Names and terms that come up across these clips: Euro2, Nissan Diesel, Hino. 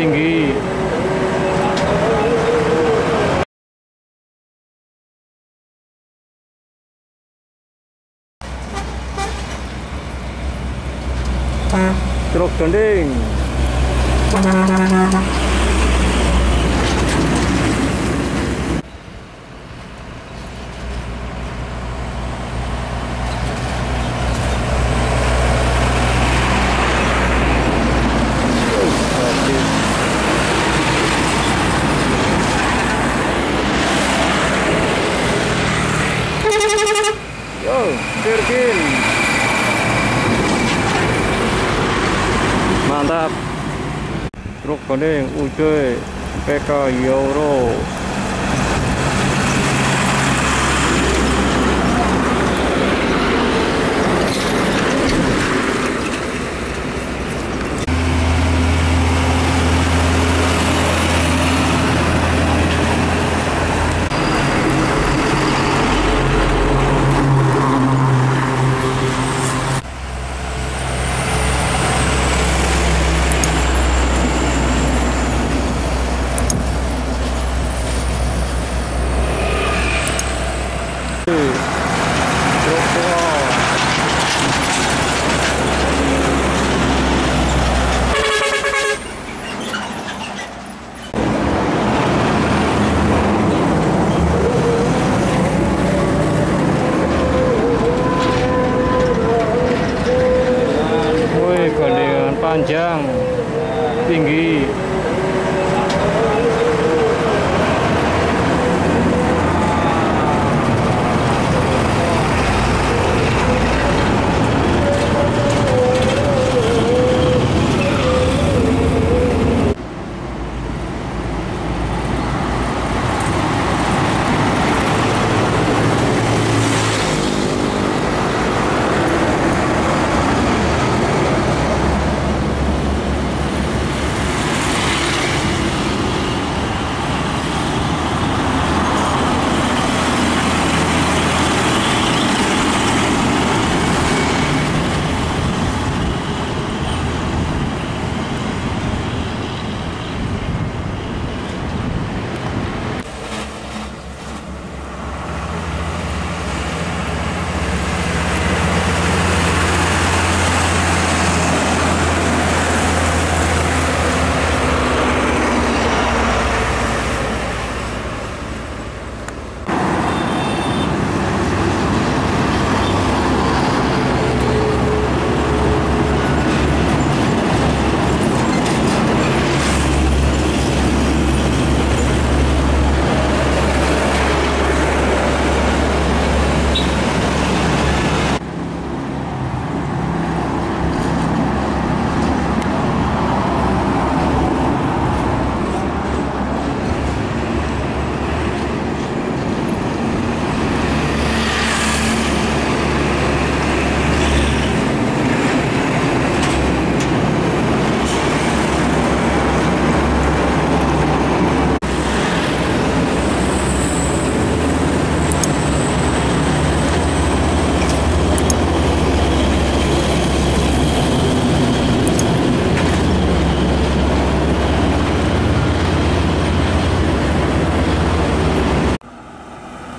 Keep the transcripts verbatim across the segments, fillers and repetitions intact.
tinggi. Truk gending. Mantap. Truk kuning U J P K Euro. Panjang, tinggi.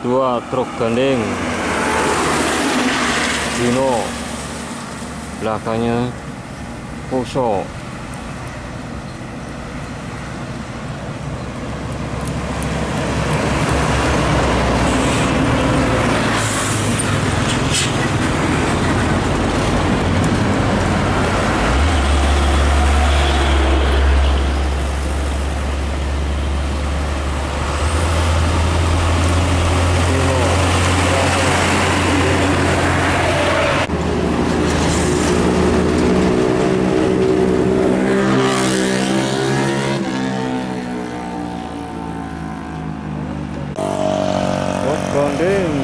Dua truk gending Hino, belakangnya kosong.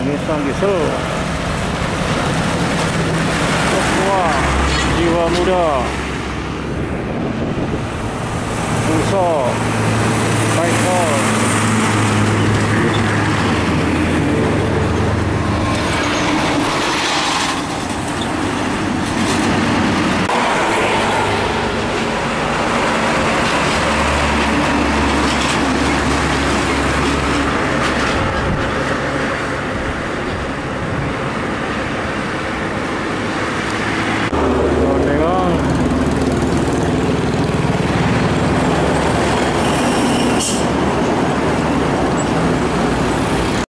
Nissan diesel, jiwa muda.